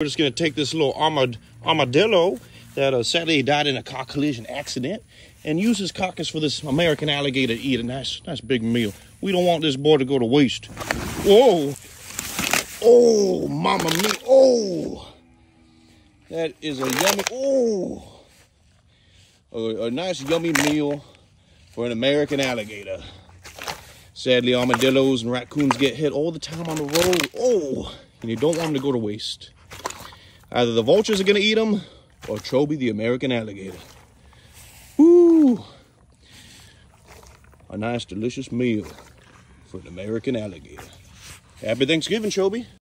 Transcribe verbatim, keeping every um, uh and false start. We're just going to take this little armad armadillo that uh, sadly died in a car collision accident and use his carcass for this American alligator to eat a nice, nice big meal. We don't want this boy to go to waste. Whoa. Oh, mama me. Oh, that is a yummy. Oh, a, a nice yummy meal for an American alligator. Sadly, armadillos and raccoons get hit all the time on the road. Oh, and you don't want them to go to waste. Either the vultures are going to eat them or Choby the American alligator. Woo! A nice, delicious meal for an American alligator. Happy Thanksgiving, Choby.